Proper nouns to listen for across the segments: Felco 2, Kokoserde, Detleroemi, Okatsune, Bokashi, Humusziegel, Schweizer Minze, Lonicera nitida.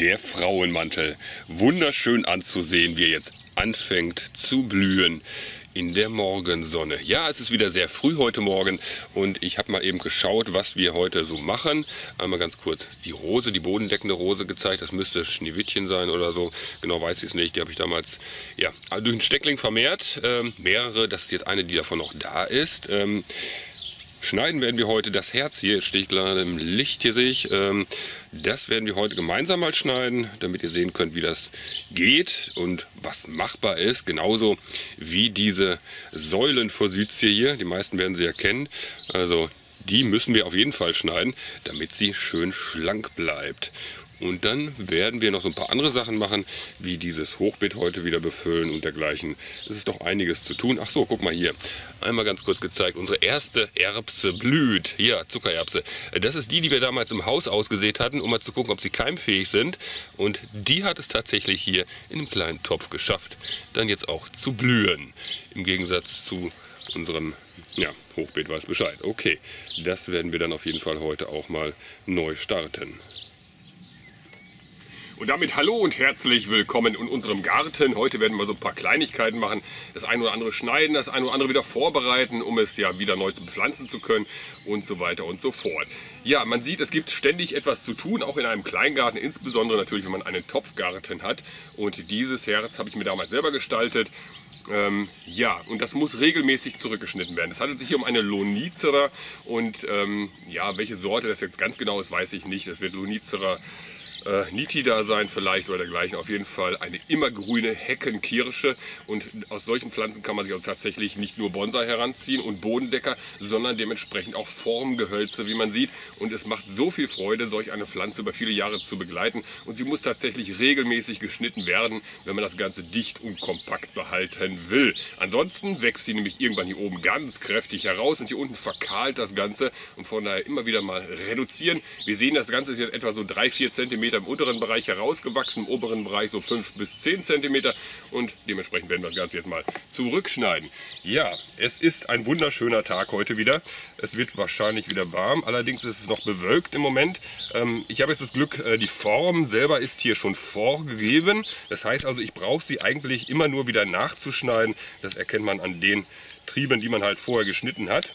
Der Frauenmantel, wunderschön anzusehen, wie er jetzt anfängt zu blühen in der Morgensonne. Ja, es ist wieder sehr früh heute Morgen und ich habe mal eben geschaut, was wir heute so machen. Einmal ganz kurz die Rose, die bodendeckende Rose gezeigt. Das müsste Schneewittchen sein oder so. Genau weiß ich es nicht. Die habe ich damals ja, durch den Steckling vermehrt. Mehrere, das ist jetzt eine, die davon noch da ist. Schneiden werden wir heute das Herz hier, jetzt stehe ich gerade im Licht, hier sehe ich, das werden wir heute gemeinsam mal schneiden, damit ihr sehen könnt, wie das geht und was machbar ist. Genauso wie diese Säulenforsythie hier, die meisten werden sie ja kennen, also die müssen wir auf jeden Fall schneiden, damit sie schön schlank bleibt. Und dann werden wir noch so ein paar andere Sachen machen, wie dieses Hochbeet heute wieder befüllen und dergleichen. Es ist doch einiges zu tun. Ach so, guck mal hier. Einmal ganz kurz gezeigt, unsere erste Erbse blüht. Hier, Zuckererbse. Das ist die, die wir damals im Haus ausgesät hatten, um mal zu gucken, ob sie keimfähig sind. Und die hat es tatsächlich hier in einem kleinen Topf geschafft, dann jetzt auch zu blühen. Im Gegensatz zu unserem ja, Hochbeet weiß Bescheid. Okay, das werden wir dann auf jeden Fall heute auch mal neu starten. Und damit hallo und herzlich willkommen in unserem Garten. Heute werden wir so ein paar Kleinigkeiten machen. Das ein oder andere schneiden, das ein oder andere wieder vorbereiten, um es ja wieder neu bepflanzen zu können und so weiter und so fort. Ja, man sieht, es gibt ständig etwas zu tun, auch in einem Kleingarten, insbesondere natürlich, wenn man einen Topfgarten hat. Und dieses Herz habe ich mir damals selber gestaltet. Ja, und das muss regelmäßig zurückgeschnitten werden. Es handelt sich hier um eine Lonicera und ja, welche Sorte das jetzt ganz genau ist, weiß ich nicht. Das wird Lonicera nitida sein vielleicht oder dergleichen. Auf jeden Fall eine immergrüne Heckenkirsche. Und aus solchen Pflanzen kann man sich also tatsächlich nicht nur Bonsai heranziehen und Bodendecker, sondern dementsprechend auch Formgehölze, wie man sieht. Und es macht so viel Freude, solch eine Pflanze über viele Jahre zu begleiten. Und sie muss tatsächlich regelmäßig geschnitten werden, wenn man das Ganze dicht und kompakt behalten will. Ansonsten wächst sie nämlich irgendwann hier oben ganz kräftig heraus und hier unten verkahlt das Ganze. Und von daher immer wieder mal reduzieren. Wir sehen, das Ganze ist jetzt etwa so 3-4 cm im unteren Bereich herausgewachsen, im oberen Bereich so 5 bis 10 cm und dementsprechend werden wir das Ganze jetzt mal zurückschneiden. Ja, es ist ein wunderschöner Tag heute wieder. Es wird wahrscheinlich wieder warm, allerdings ist es noch bewölkt im Moment. Ich habe jetzt das Glück, die Form selber ist hier schon vorgegeben. Das heißt also, ich brauche sie eigentlich immer nur wieder nachzuschneiden. Das erkennt man an den Trieben, die man halt vorher geschnitten hat.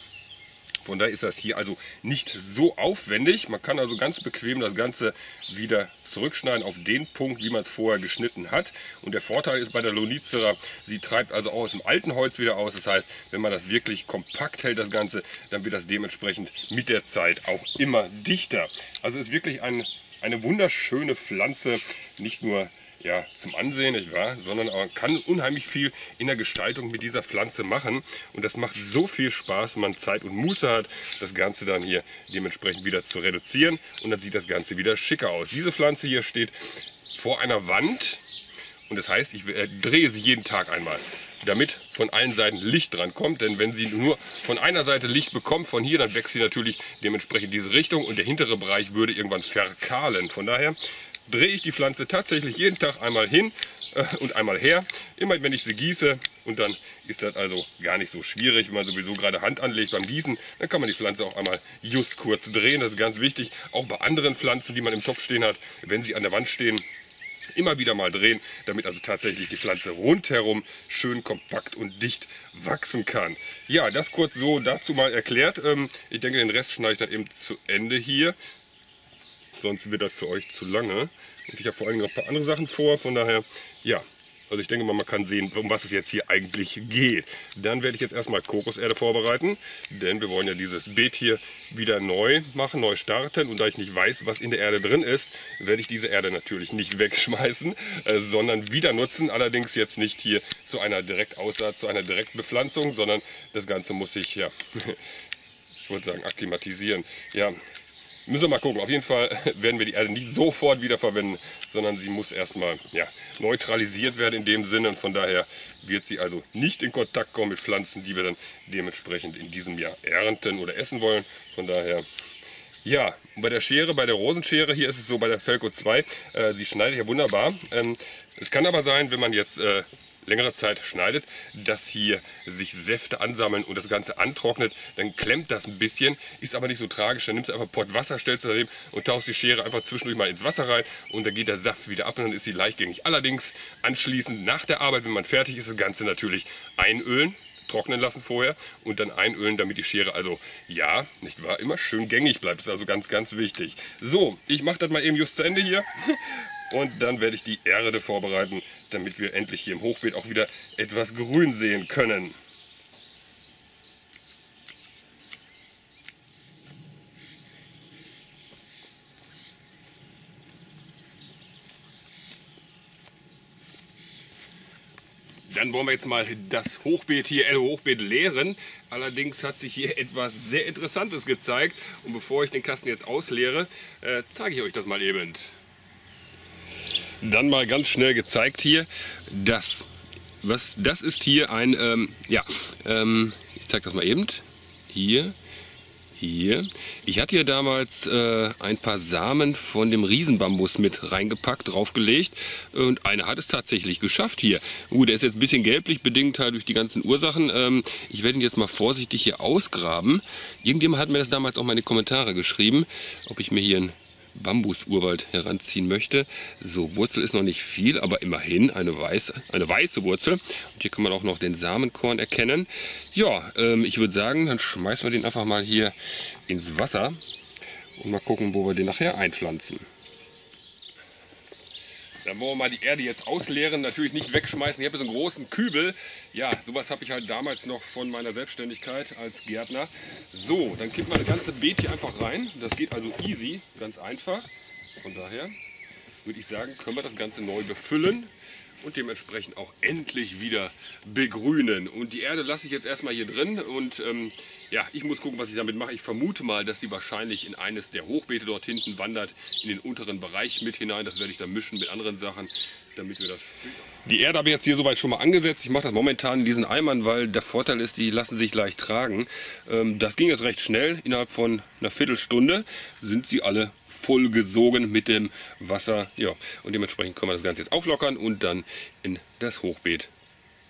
Von daher ist das hier also nicht so aufwendig. Man kann also ganz bequem das Ganze wieder zurückschneiden auf den Punkt, wie man es vorher geschnitten hat. Und der Vorteil ist bei der Lonicera, sie treibt also auch aus dem alten Holz wieder aus. Das heißt, wenn man das wirklich kompakt hält, das Ganze, dann wird das dementsprechend mit der Zeit auch immer dichter. Also ist wirklich eine wunderschöne Pflanze, nicht nur ja, zum Ansehen, nicht wahr? Sondern man kann unheimlich viel in der Gestaltung mit dieser Pflanze machen. Und das macht so viel Spaß, wenn man Zeit und Muße hat, das Ganze dann hier dementsprechend wieder zu reduzieren. Und dann sieht das Ganze wieder schicker aus. Diese Pflanze hier steht vor einer Wand. Und das heißt, ich drehe sie jeden Tag einmal, damit von allen Seiten Licht dran kommt. Denn wenn sie nur von einer Seite Licht bekommt, von hier, dann wächst sie natürlich dementsprechend diese Richtung. Und der hintere Bereich würde irgendwann verkahlen. Von daher drehe ich die Pflanze tatsächlich jeden Tag einmal hin und einmal her. Immer wenn ich sie gieße, und dann ist das also gar nicht so schwierig. Wenn man sowieso gerade Hand anlegt beim Gießen, dann kann man die Pflanze auch einmal just kurz drehen. Das ist ganz wichtig, auch bei anderen Pflanzen, die man im Topf stehen hat, wenn sie an der Wand stehen, immer wieder mal drehen, damit also tatsächlich die Pflanze rundherum schön kompakt und dicht wachsen kann. Ja, das kurz so dazu mal erklärt. Ich denke, den Rest schneide ich dann eben zu Ende hier. Sonst wird das für euch zu lange. Und ich habe vor allem noch ein paar andere Sachen vor. Von daher, ja, also ich denke mal, man kann sehen, um was es jetzt hier eigentlich geht. Dann werde ich jetzt erstmal Kokoserde vorbereiten. Denn wir wollen ja dieses Beet hier wieder neu machen, neu starten. Und da ich nicht weiß, was in der Erde drin ist, werde ich diese Erde natürlich nicht wegschmeißen, sondern wieder nutzen. Allerdings jetzt nicht hier zu einer Direktaussaat, zu einer Direktbepflanzung, sondern das Ganze muss ich, ja, ich würde sagen, akklimatisieren. Ja. Müssen wir mal gucken. Auf jeden Fall werden wir die Erde nicht sofort wieder verwenden, sondern sie muss erstmal ja, neutralisiert werden in dem Sinne. Und von daher wird sie also nicht in Kontakt kommen mit Pflanzen, die wir dann dementsprechend in diesem Jahr ernten oder essen wollen. Von daher, ja, bei der Schere, bei der Rosenschere, hier ist es so bei der Felco 2, sie schneidet ja wunderbar. Es kann aber sein, wenn man jetzt längerer Zeit schneidet, dass hier sich Säfte ansammeln und das Ganze antrocknet, dann klemmt das ein bisschen, ist aber nicht so tragisch. Dann nimmst du einfach einen Pott Wasser, stellst du daneben und tauchst die Schere einfach zwischendurch mal ins Wasser rein und dann geht der Saft wieder ab und dann ist sie leichtgängig. Allerdings anschließend nach der Arbeit, wenn man fertig ist, das Ganze natürlich einölen, trocknen lassen vorher und dann einölen, damit die Schere also, ja, nicht wahr, immer schön gängig bleibt. Das ist also ganz, ganz wichtig. So, ich mache das mal eben just zu Ende hier. Und dann werde ich die Erde vorbereiten, damit wir endlich hier im Hochbeet auch wieder etwas Grün sehen können. Dann wollen wir jetzt mal das Hochbeet hier, Erde-Hochbeet, leeren. Allerdings hat sich hier etwas sehr Interessantes gezeigt. Und bevor ich den Kasten jetzt ausleere, zeige ich euch das mal eben. Dann mal ganz schnell gezeigt hier, das ist hier ein, ich zeige das mal eben, hier. Ich hatte hier damals ein paar Samen von dem Riesenbambus mit reingepackt, draufgelegt und einer hat es tatsächlich geschafft hier. Der ist jetzt ein bisschen gelblich, bedingt halt durch die ganzen Ursachen. Ich werde ihn jetzt mal vorsichtig hier ausgraben. Irgendjemand hat mir das damals auch mal in die Kommentare geschrieben, ob ich mir hier einen Bambus-Urwald heranziehen möchte. So, Wurzel ist noch nicht viel, aber immerhin eine weiße Wurzel. Und hier kann man auch noch den Samenkorn erkennen. Ja, ich würde sagen, dann schmeißen wir den einfach mal hier ins Wasser und mal gucken, wo wir den nachher einpflanzen. Dann wollen wir mal die Erde jetzt ausleeren, natürlich nicht wegschmeißen. Ich habe so einen großen Kübel. Ja, sowas habe ich halt damals noch von meiner Selbstständigkeit als Gärtner. So, dann kippt man das ganze Beet hier einfach rein. Das geht also easy, ganz einfach. Von daher würde ich sagen, können wir das Ganze neu befüllen und dementsprechend auch endlich wieder begrünen. Und die Erde lasse ich jetzt erstmal hier drin und ja, ich muss gucken, was ich damit mache. Ich vermute mal, dass sie wahrscheinlich in eines der Hochbeete dort hinten wandert, in den unteren Bereich mit hinein. Das werde ich dann mischen mit anderen Sachen, damit wir das... Die Erde habe ich jetzt hier soweit schon mal angesetzt. Ich mache das momentan in diesen Eimern, weil der Vorteil ist, die lassen sich leicht tragen. Das ging jetzt recht schnell. Innerhalb von einer Viertelstunde sind sie alle vollgesogen mit dem Wasser. Ja, und dementsprechend können wir das Ganze jetzt auflockern und dann in das Hochbeet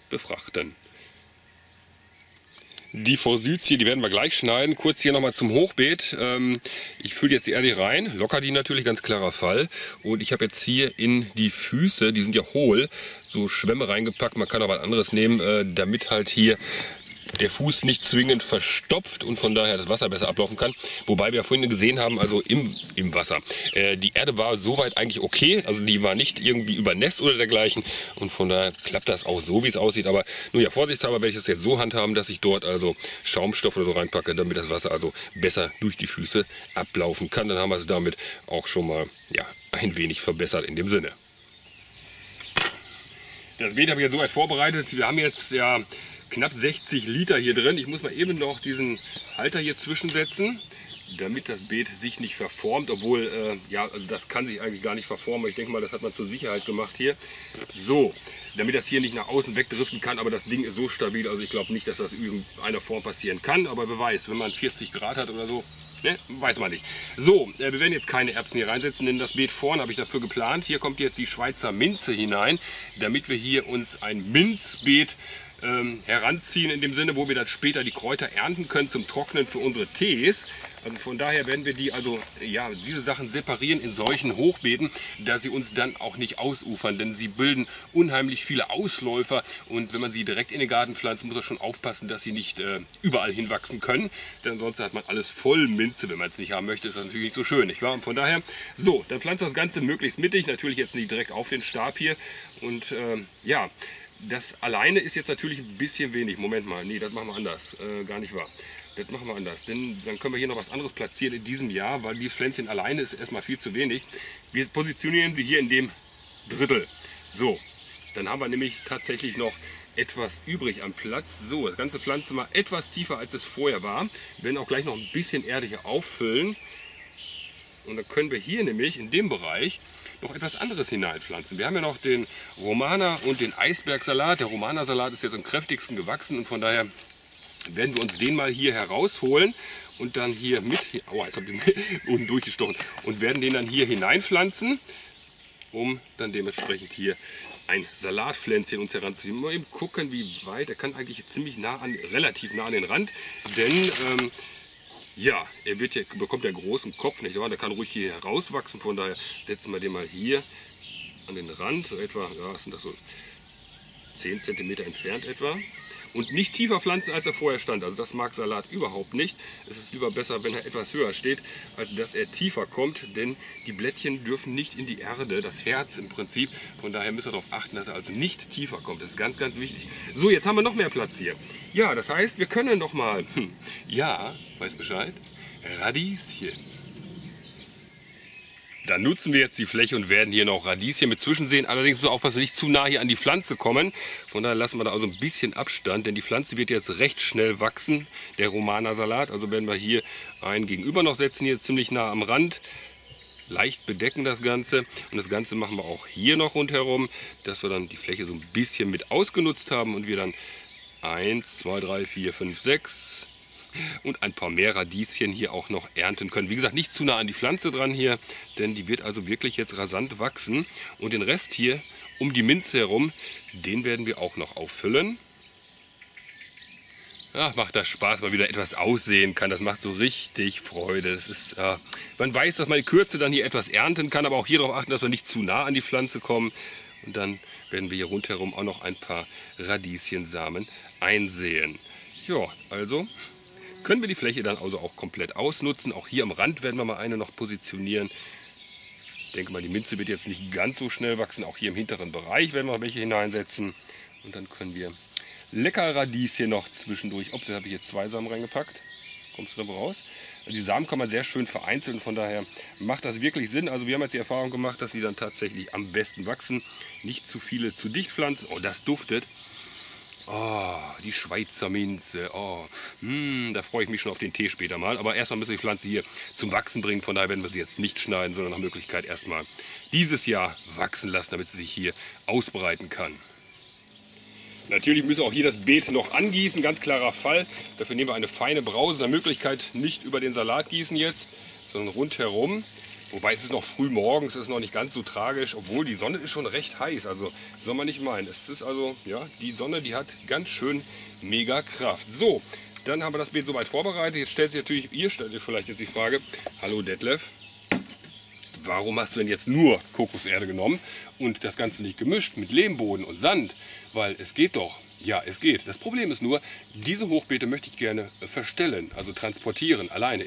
befrachten. Die Forsythie, die werden wir gleich schneiden. Kurz hier nochmal zum Hochbeet. Ich fülle jetzt die Erde rein, locker die natürlich, ganz klarer Fall. Und ich habe jetzt hier in die Füße, die sind ja hohl, so Schwämme reingepackt. Man kann auch was anderes nehmen, damit halt hier der Fuß nicht zwingend verstopft und von daher das Wasser besser ablaufen kann. Wobei wir ja vorhin gesehen haben, also im Wasser. Die Erde war soweit eigentlich okay, also die war nicht irgendwie übernässt oder dergleichen und von daher klappt das auch so, wie es aussieht. Aber nur ja, vorsichtshalber werde ich das jetzt so handhaben, dass ich dort also Schaumstoff oder so reinpacke, damit das Wasser also besser durch die Füße ablaufen kann. Dann haben wir es damit auch schon mal, ja, ein wenig verbessert in dem Sinne. Das Beet habe ich jetzt soweit vorbereitet. Wir haben jetzt ja knapp 60 Liter hier drin. Ich muss mal eben noch diesen Halter hier zwischensetzen, damit das Beet sich nicht verformt. Obwohl, ja, also das kann sich eigentlich gar nicht verformen. Ich denke mal, das hat man zur Sicherheit gemacht hier. So, damit das hier nicht nach außen wegdriften kann. Aber das Ding ist so stabil, also ich glaube nicht, dass das in irgendeiner Form passieren kann. Aber wer weiß, wenn man 40 Grad hat oder so, ne, weiß man nicht. So, wir werden jetzt keine Erbsen hier reinsetzen, denn das Beet vorne habe ich dafür geplant. Hier kommt jetzt die Schweizer Minze hinein, damit wir hier uns ein Minzbeet heranziehen, in dem Sinne, wo wir dann später die Kräuter ernten können zum Trocknen für unsere Tees. Also von daher werden wir die, also ja, diese Sachen separieren in solchen Hochbeeten, da sie uns dann auch nicht ausufern, denn sie bilden unheimlich viele Ausläufer und wenn man sie direkt in den Garten pflanzt, muss man schon aufpassen, dass sie nicht überall hinwachsen können, denn ansonsten hat man alles voll Minze, wenn man es nicht haben möchte, ist das natürlich nicht so schön, nicht wahr? Und von daher, so, dann pflanzt das Ganze möglichst mittig, natürlich jetzt nicht direkt auf den Stab hier und ja, das alleine ist jetzt natürlich ein bisschen wenig. Moment mal, nee, das machen wir anders. Gar nicht wahr. Das machen wir anders, denn dann können wir hier noch was anderes platzieren in diesem Jahr, weil dieses Pflänzchen alleine ist erstmal viel zu wenig. Wir positionieren sie hier in dem Drittel. So, dann haben wir nämlich tatsächlich noch etwas übrig am Platz. So, das ganze Pflanzen mal etwas tiefer, als es vorher war. Wir werden auch gleich noch ein bisschen Erde hier auffüllen. Und dann können wir hier nämlich in dem Bereich noch etwas anderes hineinpflanzen. Wir haben ja noch den Romana und den Eisbergsalat. Der Romana-Salat ist jetzt am kräftigsten gewachsen und von daher werden wir uns den mal hier herausholen und dann hier mit, aua, jetzt hab ich den unten durchgestochen, und werden den dann hier hineinpflanzen, um dann dementsprechend hier ein Salatpflänzchen uns heranzuziehen. Mal eben gucken, wie weit. Er kann eigentlich ziemlich nah an, relativ nah an den Rand, denn ja, er wird hier, bekommt ja großen Kopf, nicht wahr? Der kann ruhig hier herauswachsen, von daher setzen wir den mal hier an den Rand, so etwa, ja, sind das so 10 cm entfernt etwa. Und nicht tiefer pflanzen, als er vorher stand. Also das mag Salat überhaupt nicht. Es ist lieber besser, wenn er etwas höher steht, als dass er tiefer kommt. Denn die Blättchen dürfen nicht in die Erde, das Herz im Prinzip. Von daher müssen wir darauf achten, dass er also nicht tiefer kommt. Das ist ganz, ganz wichtig. So, jetzt haben wir noch mehr Platz hier. Ja, das heißt, wir können noch mal, ja, weiß Bescheid, Radieschen. Dann nutzen wir jetzt die Fläche und werden hier noch Radieschen mit zwischensehen. Allerdings müssen wir aufpassen, nicht zu nah hier an die Pflanze kommen. Von daher lassen wir da also ein bisschen Abstand, denn die Pflanze wird jetzt recht schnell wachsen, der Romana-Salat. Also werden wir hier einen gegenüber noch setzen, hier ziemlich nah am Rand. Leicht bedecken das Ganze. Und das Ganze machen wir auch hier noch rundherum, dass wir dann die Fläche so ein bisschen mit ausgenutzt haben. Und wir dann 1, 2, 3, 4, 5, 6... und ein paar mehr Radieschen hier auch noch ernten können. Wie gesagt, nicht zu nah an die Pflanze dran hier, denn die wird also wirklich jetzt rasant wachsen. Und den Rest hier um die Minze herum, den werden wir auch noch auffüllen. Ach, macht das Spaß, mal wieder etwas aussehen kann. Das macht so richtig Freude. Das ist, man weiß, dass man in Kürze dann hier etwas ernten kann, aber auch hier darauf achten, dass wir nicht zu nah an die Pflanze kommen. Und dann werden wir hier rundherum auch noch ein paar Radieschensamen einsehen. Ja, also können wir die Fläche dann also auch komplett ausnutzen. Auch hier am Rand werden wir mal eine noch positionieren. Ich denke mal, die Minze wird jetzt nicht ganz so schnell wachsen. Auch hier im hinteren Bereich werden wir welche hineinsetzen. Und dann können wir lecker Radieschen noch zwischendurch. Ups, da habe ich jetzt 2 Samen reingepackt. Kommst du da raus? Die Samen kann man sehr schön vereinzeln. Von daher macht das wirklich Sinn. Also wir haben jetzt die Erfahrung gemacht, dass sie dann tatsächlich am besten wachsen. Nicht zu viele zu dicht pflanzen. Oh, das duftet. Oh, die Schweizer Minze. Oh, da freue ich mich schon auf den Tee später mal. Aber erstmal müssen wir die Pflanze hier zum Wachsen bringen. Von daher werden wir sie jetzt nicht schneiden, sondern nach Möglichkeit erstmal dieses Jahr wachsen lassen, damit sie sich hier ausbreiten kann. Natürlich müssen wir auch hier das Beet noch angießen, ganz klarer Fall. Dafür nehmen wir eine feine Brause. Nach Möglichkeit nicht über den Salat gießen jetzt, sondern rundherum. Wobei es ist noch früh morgens, es ist noch nicht ganz so tragisch, obwohl die Sonne ist schon recht heiß, also soll man nicht meinen. Es ist also, ja, die Sonne, die hat ganz schön mega Kraft. So, dann haben wir das Beet soweit vorbereitet. Jetzt stellt sich natürlich, ihr stellt euch vielleicht jetzt die Frage, hallo Detlef, warum hast du denn jetzt nur Kokoserde genommen und das Ganze nicht gemischt mit Lehmboden und Sand? Weil es geht doch. Ja, es geht. Das Problem ist nur, diese Hochbeete möchte ich gerne verstellen, also transportieren, alleine.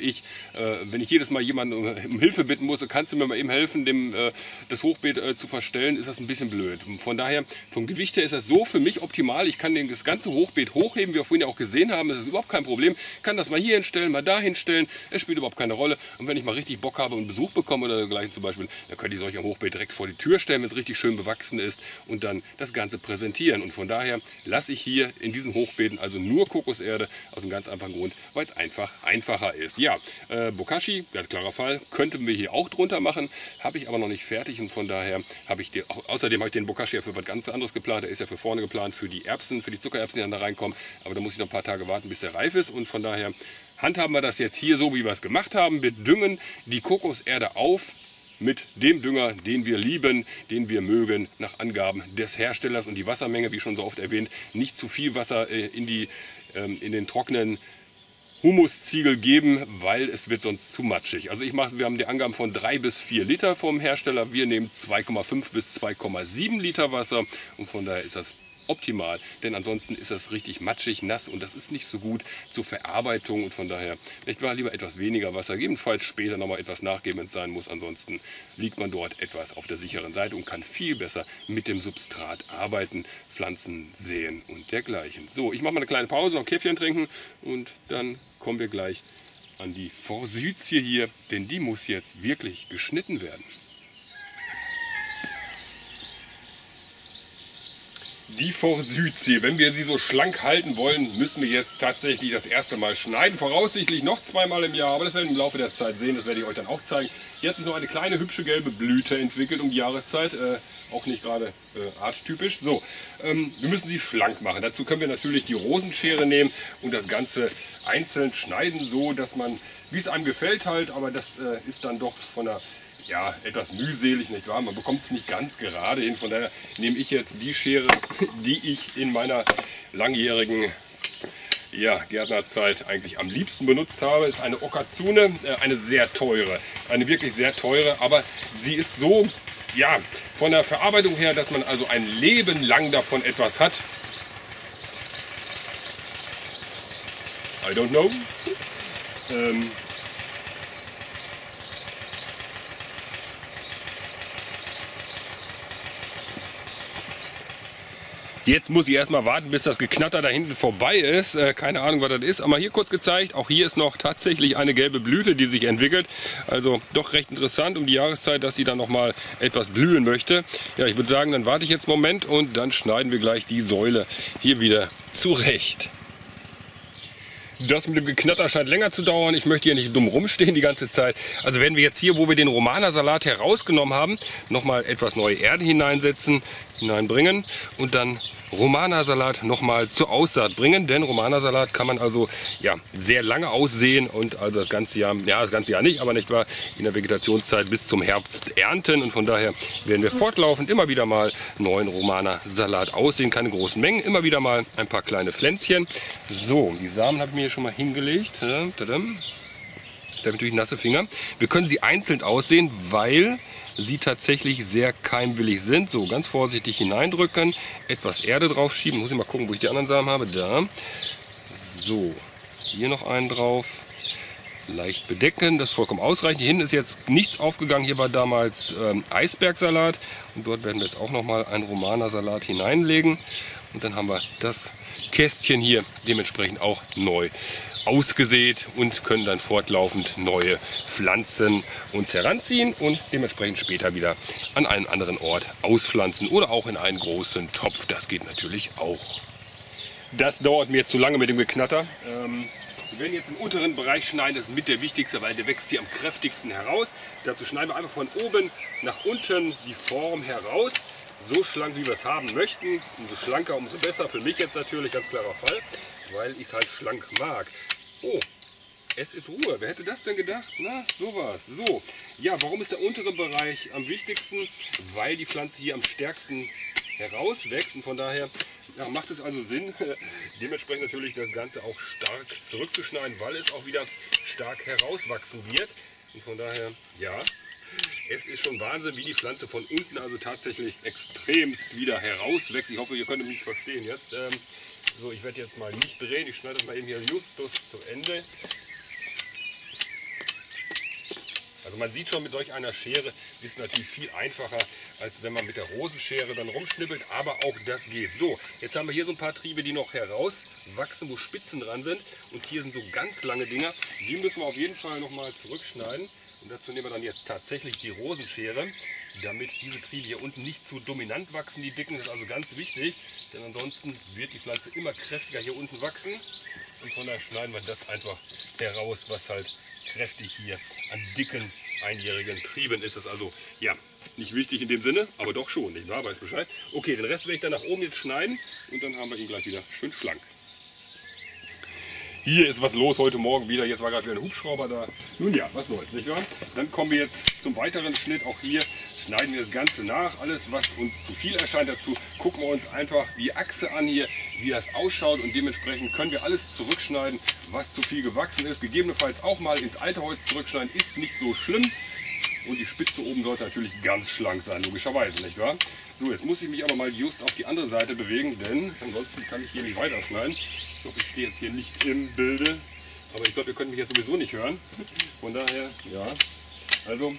Wenn ich jedes Mal jemanden um Hilfe bitten muss, kannst du mir mal eben helfen, das Hochbeet zu verstellen, ist das ein bisschen blöd. Von daher, vom Gewicht her ist das so für mich optimal. Ich kann das ganze Hochbeet hochheben, wie wir vorhin ja auch gesehen haben. Das ist überhaupt kein Problem. Ich kann das mal hier hinstellen, mal da hinstellen. Es spielt überhaupt keine Rolle. Und wenn ich mal richtig Bock habe und Besuch bekomme oder dergleichen zum Beispiel, dann könnte ich solch ein Hochbeet direkt vor die Tür stellen, wenn es richtig schön bewachsen ist und dann das Ganze präsentieren. Und von daher lasse ich hier in diesen Hochbeeten also nur Kokoserde, aus einem ganz einfachen Grund, weil es einfach einfacher ist. Ja, Bokashi, ganz klarer Fall, könnten wir hier auch drunter machen, habe ich aber noch nicht fertig und von daher habe ich dir, außerdem habe ich den Bokashi ja für was ganz anderes geplant, der ist ja für vorne geplant, für die Erbsen, für die Zuckererbsen, die dann da reinkommen, aber da muss ich noch ein paar Tage warten, bis der reif ist und von daher handhaben wir das jetzt hier so, wie wir es gemacht haben. Wir düngen die Kokoserde auf mit dem Dünger, den wir lieben, den wir mögen, nach Angaben des Herstellers und die Wassermenge, wie schon so oft erwähnt, nicht zu viel Wasser in den trockenen Humusziegel geben, weil es wird sonst zu matschig. Also wir haben die Angaben von 3 bis 4 Liter vom Hersteller, wir nehmen 2,5 bis 2,7 Liter Wasser und von daher ist das optimal, denn ansonsten ist das richtig matschig, nass und das ist nicht so gut zur Verarbeitung und von daher nicht wahr, lieber etwas weniger Wasser, gegebenenfalls später nochmal etwas nachgeben, wenn es sein muss, ansonsten liegt man dort etwas auf der sicheren Seite und kann viel besser mit dem Substrat arbeiten, Pflanzen säen und dergleichen. So, ich mache mal eine kleine Pause, noch ein Käffchen trinken und dann kommen wir gleich an die Forsythie hier, denn die muss jetzt wirklich geschnitten werden. Die Forsythie, wenn wir sie so schlank halten wollen, müssen wir jetzt tatsächlich das erste Mal schneiden. Voraussichtlich noch 2 Mal im Jahr, aber das werden wir im Laufe der Zeit sehen, das werde ich euch dann auch zeigen. Hier hat sich noch eine kleine hübsche gelbe Blüte entwickelt um die Jahreszeit, auch nicht gerade arttypisch. So, wir müssen sie schlank machen. Dazu können wir natürlich die Rosenschere nehmen und das Ganze einzeln schneiden, so dass man, wie es einem gefällt halt, aber das ist dann doch von der ja, etwas mühselig, nicht wahr? Man bekommt es nicht ganz gerade hin. Von daher nehme ich jetzt die Schere, die ich in meiner langjährigen Gärtnerzeit eigentlich am liebsten benutzt habe. Ist eine Okatsune, eine sehr teure, eine wirklich sehr teure, aber sie ist so, ja, von der Verarbeitung her, dass man also ein Leben lang davon etwas hat. I don't know. Jetzt muss ich erstmal warten, bis das Geknatter da hinten vorbei ist. Keine Ahnung, was das ist, aber hier kurz gezeigt. Auch hier ist noch tatsächlich eine gelbe Blüte, die sich entwickelt. Also doch recht interessant um die Jahreszeit, dass sie dann nochmal etwas blühen möchte. Ja, ich würde sagen, dann warte ich jetzt einen Moment und dann schneiden wir gleich die Säule hier wieder zurecht. Das mit dem Geknatter scheint länger zu dauern. Ich möchte hier nicht dumm rumstehen die ganze Zeit. Also werden wir jetzt hier, wo wir den Romana-Salat herausgenommen haben, nochmal etwas neue Erde hineinbringen und dann Romana-Salat nochmal zur Aussaat bringen. Denn Romana-Salat kann man also ja, sehr lange aussehen und also das ganze Jahr, ja das ganze Jahr nicht, aber nicht wahr, in der Vegetationszeit bis zum Herbst ernten. Und von daher werden wir fortlaufend immer wieder mal neuen Romana-Salat aussehen. Keine großen Mengen, immer wieder mal ein paar kleine Pflänzchen. So, die Samen habe ich mir hier schon mal hingelegt. Ich habe natürlich nasse Finger. Wir können sie einzeln aussehen, weil sie tatsächlich sehr keimwillig sind. So, ganz vorsichtig hineindrücken, etwas Erde drauf schieben. Muss ich mal gucken, wo ich die anderen Samen habe. Da. So, hier noch einen drauf. Leicht bedecken, das ist vollkommen ausreichend. Hier hinten ist jetzt nichts aufgegangen. Hier war damals Eisbergsalat. Und dort werden wir jetzt auch nochmal einen Romana-Salat hineinlegen. Und dann haben wir das Kästchen hier dementsprechend auch neu ausgesät und können dann fortlaufend neue Pflanzen uns heranziehen und dementsprechend später wieder an einen anderen Ort auspflanzen oder auch in einen großen Topf. Das geht natürlich auch. Das dauert mir jetzt zu lange mit dem Geknatter. Wir werden jetzt den unteren Bereich schneiden, das ist mit der wichtigste, weil der wächst hier am kräftigsten heraus. Dazu schneiden wir einfach von oben nach unten die Form heraus. So schlank, wie wir es haben möchten. Umso schlanker, umso besser. Für mich jetzt natürlich, ganz klarer Fall, weil ich es halt schlank mag. Oh, es ist Ruhe. Wer hätte das denn gedacht? Na, sowas. So. Ja, warum ist der untere Bereich am wichtigsten? Weil die Pflanze hier am stärksten herauswächst. Und von daher ja, macht es also Sinn, dementsprechend natürlich das Ganze auch stark zurückzuschneiden, weil es auch wieder stark herauswachsen wird. Und von daher, ja. Es ist schon Wahnsinn, wie die Pflanze von unten also tatsächlich extremst wieder herauswächst. Ich hoffe, ihr könnt mich verstehen jetzt. So, ich werde jetzt mal nicht drehen. Ich schneide das mal eben hier justus zu Ende. Also man sieht schon, mit solch einer Schere ist es natürlich viel einfacher, als wenn man mit der Rosenschere dann rumschnippelt. Aber auch das geht. So, jetzt haben wir hier so ein paar Triebe, die noch herauswachsen, wo Spitzen dran sind. Und hier sind so ganz lange Dinger. Die müssen wir auf jeden Fall nochmal zurückschneiden. Und dazu nehmen wir dann jetzt tatsächlich die Rosenschere, damit diese Triebe hier unten nicht zu dominant wachsen. Die dicken, das ist also ganz wichtig, denn ansonsten wird die Pflanze immer kräftiger hier unten wachsen. Und von daher schneiden wir das einfach heraus, was halt kräftig hier an dicken, einjährigen Trieben ist. Das also, ja, nicht wichtig in dem Sinne, aber doch schon, nicht wahr? Weiß Bescheid. Okay, den Rest werde ich dann nach oben jetzt schneiden und dann haben wir ihn gleich wieder schön schlank. Hier ist was los heute Morgen wieder. Jetzt war gerade wieder ein Hubschrauber da. Nun ja, was soll's, nicht wahr? Dann kommen wir jetzt zum weiteren Schnitt. Auch hier schneiden wir das Ganze nach. Alles, was uns zu viel erscheint dazu, gucken wir uns einfach die Achse an hier, wie das ausschaut. Und dementsprechend können wir alles zurückschneiden, was zu viel gewachsen ist. Gegebenenfalls auch mal ins alte Holz zurückschneiden, ist nicht so schlimm. Und die Spitze oben sollte natürlich ganz schlank sein, logischerweise, nicht wahr? So, jetzt muss ich mich aber mal just auf die andere Seite bewegen, denn ansonsten kann ich hier nicht weiterschneiden. Ich hoffe, ich stehe jetzt hier nicht im Bilde, aber ich glaube, ihr könnt mich jetzt sowieso nicht hören. Von daher, ja, also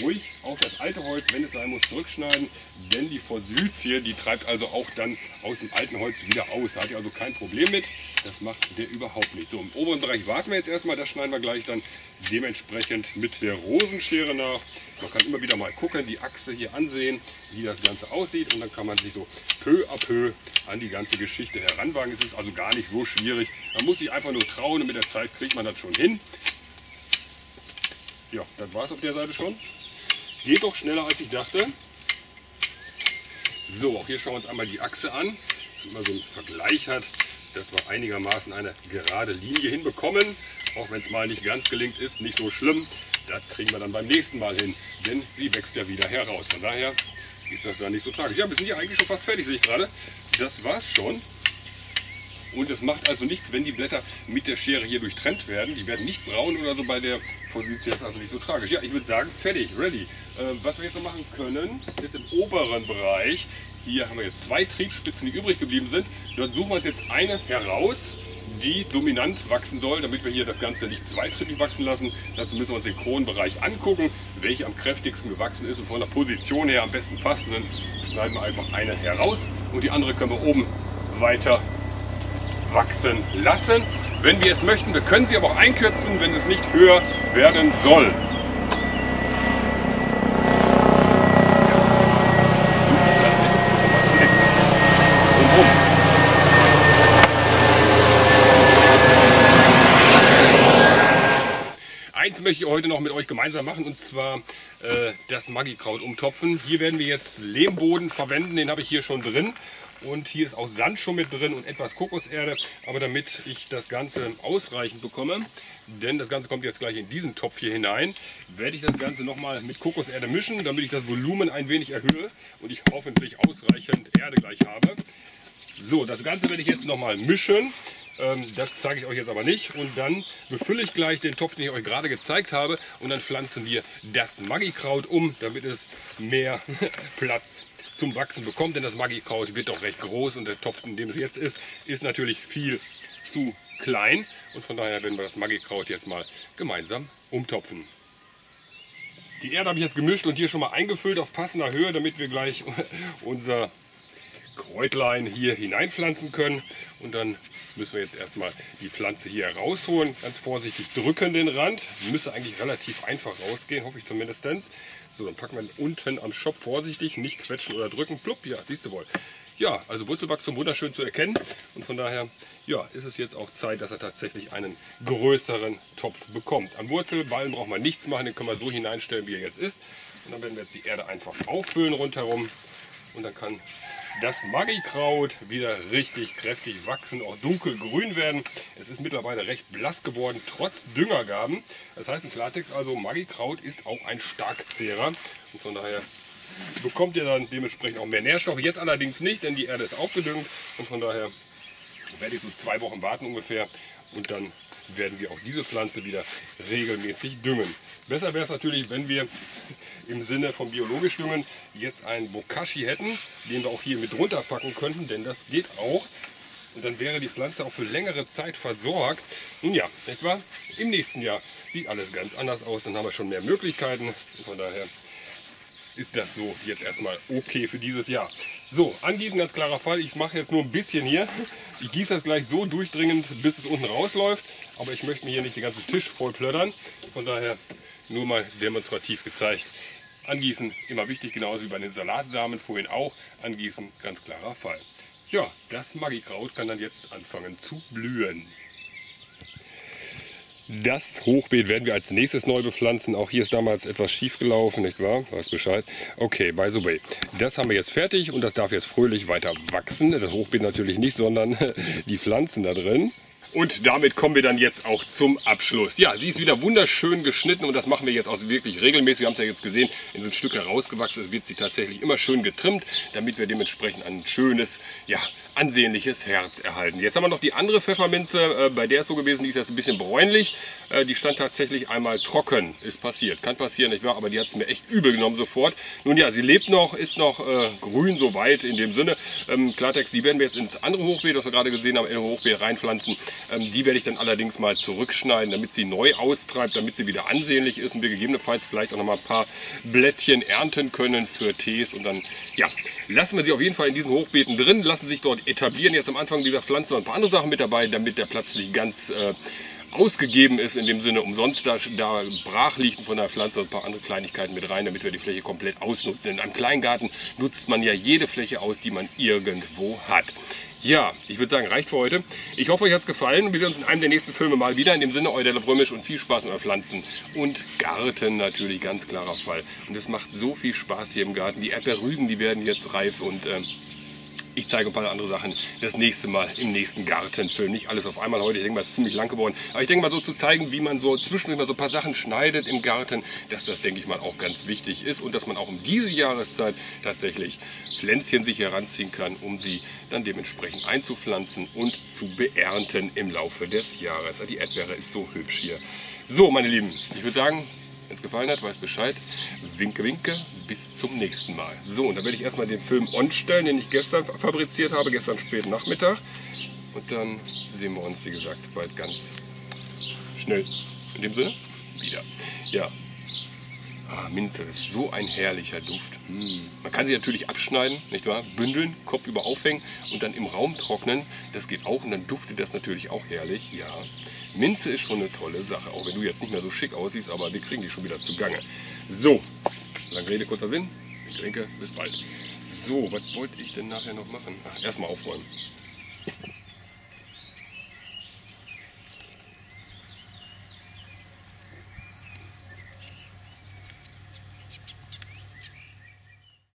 ruhig auf das alte Holz, wenn es sein muss, zurückschneiden, denn die Forsythie, die treibt also auch dann aus dem alten Holz wieder aus. Da hat ihr also kein Problem mit, das macht der überhaupt nicht. So, im oberen Bereich warten wir jetzt erstmal, das schneiden wir gleich dann dementsprechend mit der Rosenschere nach. Man kann immer wieder mal gucken, die Achse hier ansehen, wie das Ganze aussieht und dann kann man sich so peu à peu an die ganze Geschichte heranwagen. Es ist also gar nicht so schwierig, man muss sich einfach nur trauen und mit der Zeit kriegt man das schon hin. Ja, das war es auf der Seite schon. Geht doch schneller, als ich dachte. So, auch hier schauen wir uns einmal die Achse an, dass man so einen Vergleich hat, dass wir einigermaßen eine gerade Linie hinbekommen. Auch wenn es mal nicht ganz gelingt, ist nicht so schlimm. Das kriegen wir dann beim nächsten Mal hin, denn sie wächst ja wieder heraus. Von daher ist das dann nicht so tragisch. Ja, wir sind ja eigentlich schon fast fertig, sehe ich gerade. Das war's schon. Und es macht also nichts, wenn die Blätter mit der Schere hier durchtrennt werden. Die werden nicht braun oder so bei der Position. Das ist also nicht so tragisch. Ja, ich würde sagen, fertig, ready. Was wir jetzt noch machen können, ist im oberen Bereich. Hier haben wir jetzt zwei Triebspitzen, die übrig geblieben sind. Dort suchen wir uns jetzt eine heraus, die dominant wachsen soll, damit wir hier das Ganze nicht zweitriebig wachsen lassen. Dazu müssen wir uns den Kronenbereich angucken, welche am kräftigsten gewachsen ist und von der Position her am besten passt. Und dann schneiden wir einfach eine heraus und die andere können wir oben weiter wachsen lassen, wenn wir es möchten. Wir können sie aber auch einkürzen, wenn es nicht höher werden soll. Tja, so ist das, ne? Das ist nix. Drumherum. Eins möchte ich heute noch mit euch gemeinsam machen, und zwar das Magikraut umtopfen. Hier werden wir jetzt Lehmboden verwenden, den habe ich hier schon drin. Und hier ist auch Sand schon mit drin und etwas Kokoserde, aber damit ich das Ganze ausreichend bekomme, denn das Ganze kommt jetzt gleich in diesen Topf hier hinein, werde ich das Ganze nochmal mit Kokoserde mischen, damit ich das Volumen ein wenig erhöhe und ich hoffentlich ausreichend Erde gleich habe. So, das Ganze werde ich jetzt nochmal mischen, das zeige ich euch jetzt aber nicht, und dann befülle ich gleich den Topf, den ich euch gerade gezeigt habe, und dann pflanzen wir das Magikraut um, damit es mehr Platz zum Wachsen bekommt, denn das Magikraut wird doch recht groß und der Topf, in dem es jetzt ist natürlich viel zu klein, und von daher werden wir das Magikraut jetzt mal gemeinsam umtopfen. Die Erde habe ich jetzt gemischt und hier schon mal eingefüllt auf passender Höhe, damit wir gleich unser Kräutlein hier hineinpflanzen können, und dann müssen wir jetzt erstmal die Pflanze hier rausholen, ganz vorsichtig drücken den Rand, müsste eigentlich relativ einfach rausgehen, hoffe ich zumindest. So, dann packen wir unten am Schopf vorsichtig, nicht quetschen oder drücken, plupp, ja, siehst du wohl. Ja, also Wurzelwachstum wunderschön zu erkennen, und von daher, ja, ist es jetzt auch Zeit, dass er tatsächlich einen größeren Topf bekommt. Am Wurzelballen braucht man nichts machen, den können wir so hineinstellen, wie er jetzt ist, und dann werden wir jetzt die Erde einfach auffüllen rundherum, und dann kann das Magikraut wieder richtig kräftig wachsen, auch dunkelgrün werden. Es ist mittlerweile recht blass geworden, trotz Düngergaben. Das heißt im Klartext also, Magikraut ist auch ein Starkzehrer. Und von daher bekommt ihr dann dementsprechend auch mehr Nährstoffe. Jetzt allerdings nicht, denn die Erde ist aufgedüngt. Und von daher werde ich so 2 Wochen warten ungefähr. Und dann werden wir auch diese Pflanze wieder regelmäßig düngen. Besser wäre es natürlich, wenn wir im Sinne von biologisch düngen jetzt einen Bokashi hätten, den wir auch hier mit drunter packen könnten, denn das geht auch. Und dann wäre die Pflanze auch für längere Zeit versorgt. Nun ja, nicht wahr? Im nächsten Jahr sieht alles ganz anders aus, dann haben wir schon mehr Möglichkeiten. Und von daher ist das so jetzt erstmal okay für dieses Jahr. So, angießen, ganz klarer Fall. Ich mache jetzt nur ein bisschen hier. Ich gieße das gleich so durchdringend, bis es unten rausläuft. Aber ich möchte mir hier nicht den ganzen Tisch voll plöttern. Von daher nur mal demonstrativ gezeigt. Angießen, immer wichtig, genauso wie bei den Salatsamen vorhin auch. Angießen, ganz klarer Fall. Ja, das Magikraut kann dann jetzt anfangen zu blühen. Das Hochbeet werden wir als nächstes neu bepflanzen. Auch hier ist damals etwas schief gelaufen, nicht wahr? Weiß Bescheid. Okay, by the way. Das haben wir jetzt fertig und das darf jetzt fröhlich weiter wachsen. Das Hochbeet natürlich nicht, sondern die Pflanzen da drin. Und damit kommen wir dann jetzt auch zum Abschluss. Ja, sie ist wieder wunderschön geschnitten und das machen wir jetzt auch wirklich regelmäßig. Wir haben es ja jetzt gesehen, in so ein Stück herausgewachsen wird sie tatsächlich immer schön getrimmt, damit wir dementsprechend ein schönes, ja, ansehnliches Herz erhalten. Jetzt haben wir noch die andere Pfefferminze, bei der ist so gewesen, die ist jetzt ein bisschen bräunlich. Die stand tatsächlich einmal trocken, ist passiert, kann passieren, nicht wahr? Aber die hat es mir echt übel genommen sofort. Nun ja, sie lebt noch, ist noch grün soweit in dem Sinne. Klartext, die werden wir jetzt ins andere Hochbeet, was wir gerade gesehen haben, in das Hochbeet reinpflanzen. Die werde ich dann allerdings mal zurückschneiden, damit sie neu austreibt, damit sie wieder ansehnlich ist und wir gegebenenfalls vielleicht auch noch mal ein paar Blättchen ernten können für Tees. Und dann, ja, lassen wir sie auf jeden Fall in diesen Hochbeeten drin, lassen sich dort etablieren. Jetzt am Anfang dieser Pflanze ein paar andere Sachen mit dabei, damit der Platz nicht ganz ausgegeben ist, in dem Sinne umsonst da brach liegt, von der Pflanze ein paar andere Kleinigkeiten mit rein, damit wir die Fläche komplett ausnutzen. In einem Kleingarten nutzt man ja jede Fläche aus, die man irgendwo hat. Ja, ich würde sagen, reicht für heute. Ich hoffe, euch hat es gefallen und wir sehen uns in einem der nächsten Filme mal wieder. In dem Sinne, euer Detleroemi und viel Spaß mit Pflanzen und Garten natürlich, ganz klarer Fall. Und es macht so viel Spaß hier im Garten. Die Erdbeerrüben, die werden jetzt reif und Ich zeige ein paar andere Sachen das nächste Mal im nächsten Gartenfilm. Nicht alles auf einmal heute, ich denke mal, es ist ziemlich lang geworden. Aber ich denke mal, so zu zeigen, wie man so zwischendurch mal so ein paar Sachen schneidet im Garten, dass das, denke ich mal, auch ganz wichtig ist. Und dass man auch um diese Jahreszeit tatsächlich Pflänzchen sich heranziehen kann, um sie dann dementsprechend einzupflanzen und zu beernten im Laufe des Jahres. Die Erdbeere ist so hübsch hier. So, meine Lieben, ich würde sagen, wenn es gefallen hat, weiß Bescheid. Winke, winke, bis zum nächsten Mal. So, und dann werde ich erstmal den Film onstellen, den ich gestern fabriziert habe, gestern späten Nachmittag. Und dann sehen wir uns, wie gesagt, bald ganz schnell. In dem Sinne, wieder. Ja. Ah, Minze, das ist so ein herrlicher Duft. Man kann sie natürlich abschneiden, nicht wahr? Bündeln, Kopf über aufhängen und dann im Raum trocknen. Das geht auch und dann duftet das natürlich auch herrlich. Ja, Minze ist schon eine tolle Sache. Auch wenn du jetzt nicht mehr so schick aussiehst, aber wir kriegen die schon wieder zu Gange. So, lange Rede, kurzer Sinn. Ich denke, bis bald. So, was wollte ich denn nachher noch machen? Ach, erstmal aufräumen.